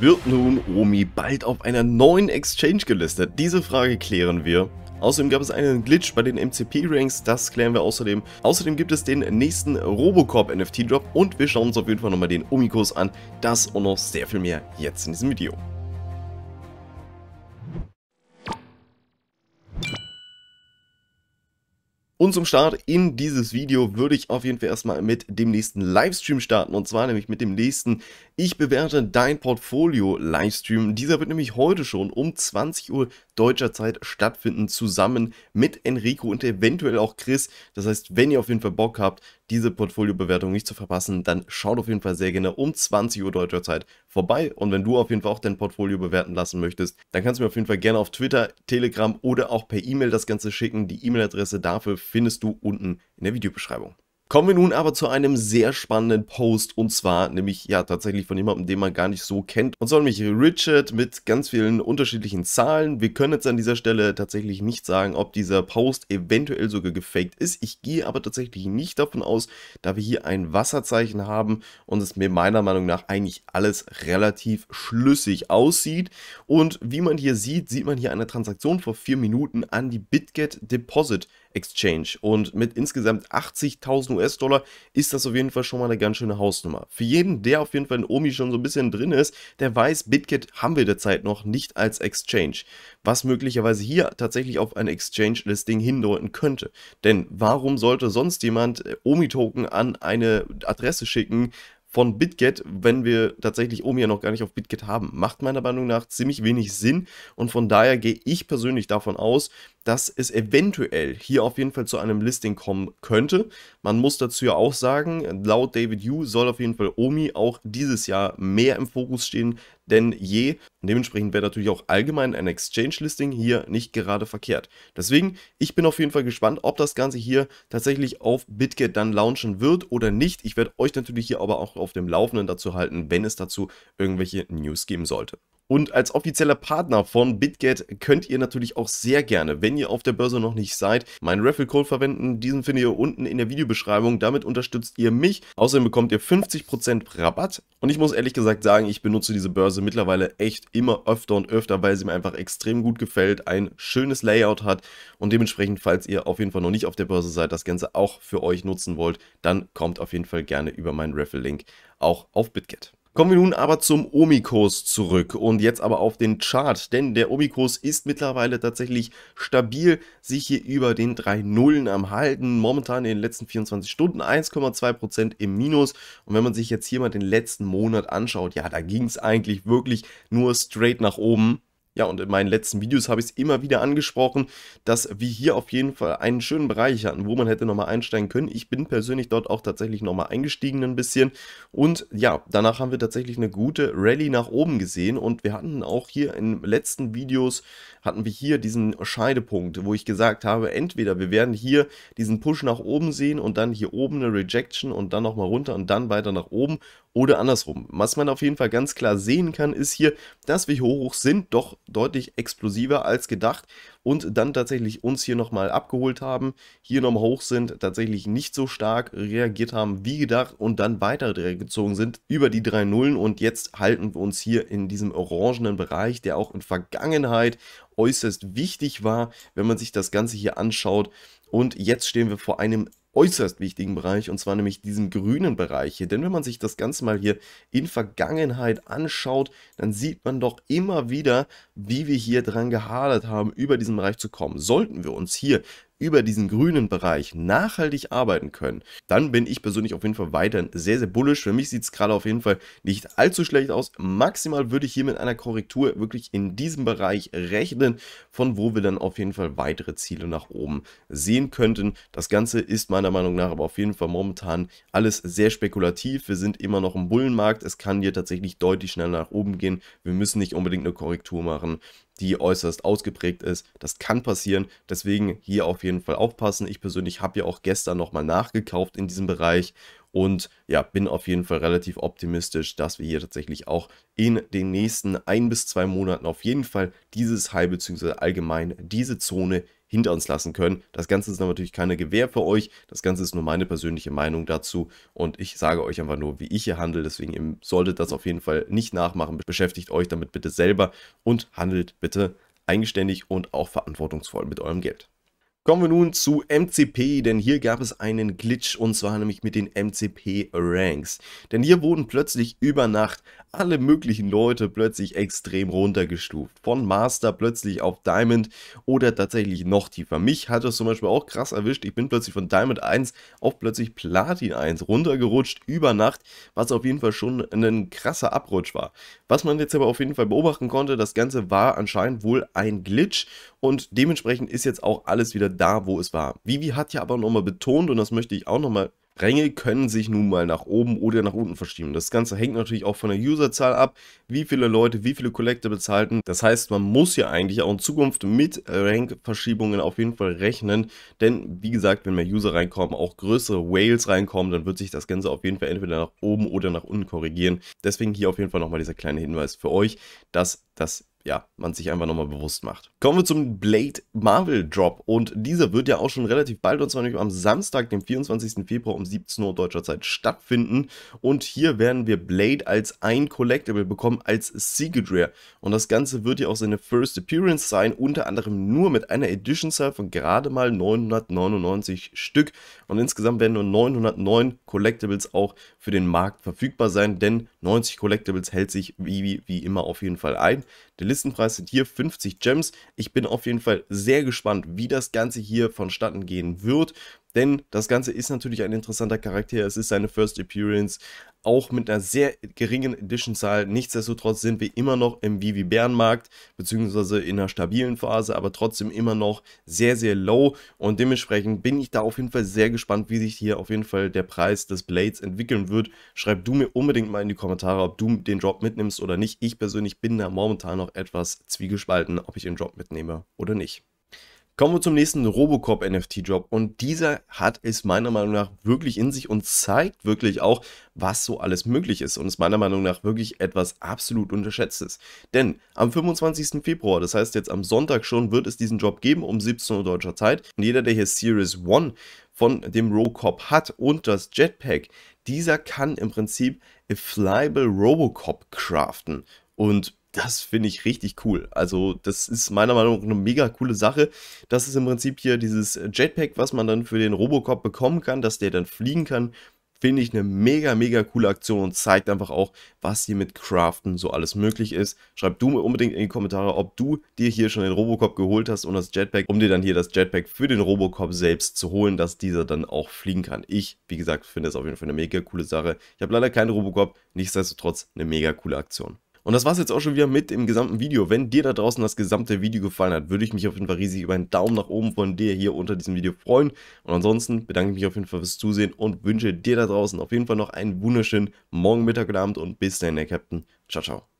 Wird nun OMI bald auf einer neuen Exchange gelistet? Diese Frage klären wir. Außerdem gab es einen Glitch bei den MCP-Ranks, das klären wir außerdem. Außerdem gibt es den nächsten RoboCop NFT-Drop und wir schauen uns auf jeden Fall nochmal den OMI-Kurs an. Das und noch sehr viel mehr jetzt in diesem Video. Und zum Start in dieses Video würde ich auf jeden Fall erstmal mit dem nächsten Livestream starten, und zwar nämlich mit dem nächsten Ich bewerte dein Portfolio Livestream. Dieser wird nämlich heute schon um 20 Uhr deutscher Zeit stattfinden, zusammen mit Enrico und eventuell auch Chris. Das heißt, wenn ihr auf jeden Fall Bock habt, diese Portfolio-Bewertung nicht zu verpassen, dann schaut auf jeden Fall sehr gerne um 20 Uhr deutscher Zeit vorbei. Und wenn du auf jeden Fall auch dein Portfolio bewerten lassen möchtest, dann kannst du mir auf jeden Fall gerne auf Twitter, Telegram oder auch per E-Mail das Ganze schicken. Die E-Mail-Adresse dafür findest du unten in der Videobeschreibung. Kommen wir nun aber zu einem sehr spannenden Post, und zwar nämlich ja tatsächlich von jemandem, den man gar nicht so kennt. Und zwar nämlich Richard mit ganz vielen unterschiedlichen Zahlen. Wir können jetzt an dieser Stelle tatsächlich nicht sagen, ob dieser Post eventuell sogar gefaked ist. Ich gehe aber tatsächlich nicht davon aus, da wir hier ein Wasserzeichen haben und es mir meiner Meinung nach eigentlich alles relativ schlüssig aussieht. Und wie man hier sieht man hier eine Transaktion vor 4 Minuten an die BitGet Deposit Exchange, und mit insgesamt 80.000 US-Dollar ist das auf jeden Fall schon mal eine ganz schöne Hausnummer. Für jeden, der auf jeden Fall in OMI schon so ein bisschen drin ist, der weiß, BitGet haben wir derzeit noch nicht als Exchange, was möglicherweise hier tatsächlich auf ein Exchange-Listing hindeuten könnte. Denn warum sollte sonst jemand OMI-Token an eine Adresse schicken von BitGet, wenn wir tatsächlich OMI ja noch gar nicht auf BitGet haben? Macht meiner Meinung nach ziemlich wenig Sinn, und von daher gehe ich persönlich davon aus, dass es eventuell hier auf jeden Fall zu einem Listing kommen könnte. Man muss dazu ja auch sagen, laut David Yu soll auf jeden Fall OMI auch dieses Jahr mehr im Fokus stehen denn je. Und dementsprechend wäre natürlich auch allgemein ein Exchange-Listing hier nicht gerade verkehrt. Deswegen, ich bin auf jeden Fall gespannt, ob das Ganze hier tatsächlich auf BitGet dann launchen wird oder nicht. Ich werde euch natürlich hier aber auch auf dem Laufenden dazu halten, wenn es dazu irgendwelche News geben sollte. Und als offizieller Partner von BitGet könnt ihr natürlich auch sehr gerne, wenn ihr auf der Börse noch nicht seid, meinen Raffle-Code verwenden. Diesen findet ihr unten in der Videobeschreibung. Damit unterstützt ihr mich. Außerdem bekommt ihr 50% Rabatt. Und ich muss ehrlich gesagt sagen, ich benutze diese Börse mittlerweile echt immer öfter und öfter, weil sie mir einfach extrem gut gefällt, ein schönes Layout hat. Und dementsprechend, falls ihr auf jeden Fall noch nicht auf der Börse seid, das Ganze auch für euch nutzen wollt, dann kommt auf jeden Fall gerne über meinen Raffle-Link auch auf BitGet. Kommen wir nun aber zum OMI-Kurs zurück, und jetzt aber auf den Chart, denn der OMI-Kurs ist mittlerweile tatsächlich stabil, sich hier über den 3 Nullen am Halten, momentan in den letzten 24 Stunden 1,2% im Minus, und wenn man sich jetzt hier mal den letzten Monat anschaut, ja, da ging es eigentlich wirklich nur straight nach oben. Ja, und in meinen letzten Videos habe ich es immer wieder angesprochen, dass wir hier auf jeden Fall einen schönen Bereich hatten, wo man hätte nochmal einsteigen können. Ich bin persönlich dort auch tatsächlich nochmal eingestiegen ein bisschen. Und ja, danach haben wir tatsächlich eine gute Rallye nach oben gesehen. Und wir hatten auch hier in den letzten Videos, hatten wir hier diesen Scheidepunkt, wo ich gesagt habe, entweder wir werden hier diesen Push nach oben sehen und dann hier oben eine Rejection und dann nochmal runter und dann weiter nach oben. Oder andersrum. Was man auf jeden Fall ganz klar sehen kann, ist hier, dass wir hier hoch sind, doch deutlich explosiver als gedacht, und dann tatsächlich uns hier nochmal abgeholt haben, hier nochmal hoch sind, tatsächlich nicht so stark reagiert haben wie gedacht und dann weiter gezogen sind über die 3 Nullen, und jetzt halten wir uns hier in diesem orangenen Bereich, der auch in Vergangenheit äußerst wichtig war, wenn man sich das Ganze hier anschaut, und jetzt stehen wir vor einem äußerst wichtigen Bereich, und zwar nämlich diesen grünen Bereich hier, denn wenn man sich das Ganze mal hier in Vergangenheit anschaut, dann sieht man doch immer wieder, wie wir hier dran gehadert haben, über diesen Bereich zu kommen. Sollten wir uns hier über diesen grünen Bereich nachhaltig arbeiten können, dann bin ich persönlich auf jeden Fall weiterhin sehr, sehr bullisch. Für mich sieht es gerade auf jeden Fall nicht allzu schlecht aus. Maximal würde ich hier mit einer Korrektur wirklich in diesem Bereich rechnen, von wo wir dann auf jeden Fall weitere Ziele nach oben sehen könnten. Das Ganze ist meiner Meinung nach aber auf jeden Fall momentan alles sehr spekulativ. Wir sind immer noch im Bullenmarkt. Es kann hier tatsächlich deutlich schneller nach oben gehen. Wir müssen nicht unbedingt eine Korrektur machen, die äußerst ausgeprägt ist. Das kann passieren, deswegen hier auf jeden Fall aufpassen. Ich persönlich habe ja auch gestern nochmal nachgekauft in diesem Bereich und ja, bin auf jeden Fall relativ optimistisch, dass wir hier tatsächlich auch in den nächsten 1 bis 2 Monaten auf jeden Fall dieses High bzw. allgemein diese Zone hinter uns lassen können. Das Ganze ist natürlich keine Gewähr für euch, das Ganze ist nur meine persönliche Meinung dazu und ich sage euch einfach nur, wie ich hier handle, deswegen ihr solltet das auf jeden Fall nicht nachmachen, beschäftigt euch damit bitte selber und handelt bitte eigenständig und auch verantwortungsvoll mit eurem Geld. Kommen wir nun zu MCP, denn hier gab es einen Glitch und zwar nämlich mit den MCP-Ranks. Denn hier wurden plötzlich über Nacht alle möglichen Leute plötzlich extrem runtergestuft. Von Master plötzlich auf Diamond oder tatsächlich noch tiefer. Mich hat das zum Beispiel auch krass erwischt. Ich bin plötzlich von Diamond 1 auf plötzlich Platin 1 runtergerutscht über Nacht, was auf jeden Fall schon ein krasser Abrutsch war. Was man jetzt aber auf jeden Fall beobachten konnte, das Ganze war anscheinend wohl ein Glitch und dementsprechend ist jetzt auch alles wieder da, wo es war. Vivi hat ja aber nochmal betont, und das möchte ich auch nochmal, Ränge können sich nun mal nach oben oder nach unten verschieben. Das Ganze hängt natürlich auch von der Userzahl ab, wie viele Leute, wie viele Collector bezahlten. Das heißt, man muss ja eigentlich auch in Zukunft mit Rank-Verschiebungen auf jeden Fall rechnen, denn wie gesagt, wenn mehr User reinkommen, auch größere Whales reinkommen, dann wird sich das Ganze auf jeden Fall entweder nach oben oder nach unten korrigieren. Deswegen hier auf jeden Fall nochmal dieser kleine Hinweis für euch, dass das ja, man sich einfach nochmal bewusst macht. Kommen wir zum Blade Marvel Drop und dieser wird ja auch schon relativ bald und zwar nämlich am Samstag, dem 24. Februar um 17 Uhr deutscher Zeit stattfinden und hier werden wir Blade als ein Collectible bekommen, als Secret Rare und das Ganze wird ja auch seine First Appearance sein, unter anderem nur mit einer Edition-Zahl von gerade mal 999 Stück und insgesamt werden nur 909 Collectibles auch für den Markt verfügbar sein, denn 90 Collectibles hält sich wie immer auf jeden Fall ein. Der Listenpreis sind hier 50 Gems. Ich bin auf jeden Fall sehr gespannt, wie das Ganze hier vonstatten gehen wird, denn das Ganze ist natürlich ein interessanter Charakter. Es ist seine First Appearance, auch mit einer sehr geringen Edition-Zahl. Nichtsdestotrotz sind wir immer noch im Vivi-Bärenmarkt, beziehungsweise in einer stabilen Phase, aber trotzdem immer noch sehr, sehr low. Und dementsprechend bin ich da auf jeden Fall sehr gespannt, wie sich hier auf jeden Fall der Preis des Blades entwickeln wird. Schreib du mir unbedingt mal in die Kommentare, ob du den Drop mitnimmst oder nicht. Ich persönlich bin da momentan noch etwas zwiegespalten, ob ich den Drop mitnehme oder nicht. Kommen wir zum nächsten RoboCop NFT-Drop und dieser hat es meiner Meinung nach wirklich in sich und zeigt wirklich auch, was so alles möglich ist und ist meiner Meinung nach wirklich etwas absolut Unterschätztes. Denn am 25. Februar, das heißt jetzt am Sonntag schon, wird es diesen Drop geben um 17 Uhr deutscher Zeit und jeder, der hier Series 1 von dem RoboCop hat und das Jetpack, dieser kann im Prinzip a flyable RoboCop craften und das finde ich richtig cool. Also das ist meiner Meinung nach eine mega coole Sache. Das ist im Prinzip hier dieses Jetpack, was man dann für den RoboCop bekommen kann, dass der dann fliegen kann. Finde ich eine mega, mega coole Aktion und zeigt einfach auch, was hier mit Craften so alles möglich ist. Schreib du mir unbedingt in die Kommentare, ob du dir hier schon den RoboCop geholt hast und das Jetpack, um dir dann hier das Jetpack für den RoboCop selbst zu holen, dass dieser dann auch fliegen kann. Ich, wie gesagt, finde das auf jeden Fall eine mega coole Sache. Ich habe leider keinen RoboCop, nichtsdestotrotz eine mega coole Aktion. Und das war es jetzt auch schon wieder mit dem gesamten Video. Wenn dir da draußen das gesamte Video gefallen hat, würde ich mich auf jeden Fall riesig über einen Daumen nach oben von dir hier unter diesem Video freuen. Und ansonsten bedanke ich mich auf jeden Fall fürs Zusehen und wünsche dir da draußen auf jeden Fall noch einen wunderschönen Morgen, Mittag und Abend und bis dahin, der Captain. Ciao, ciao.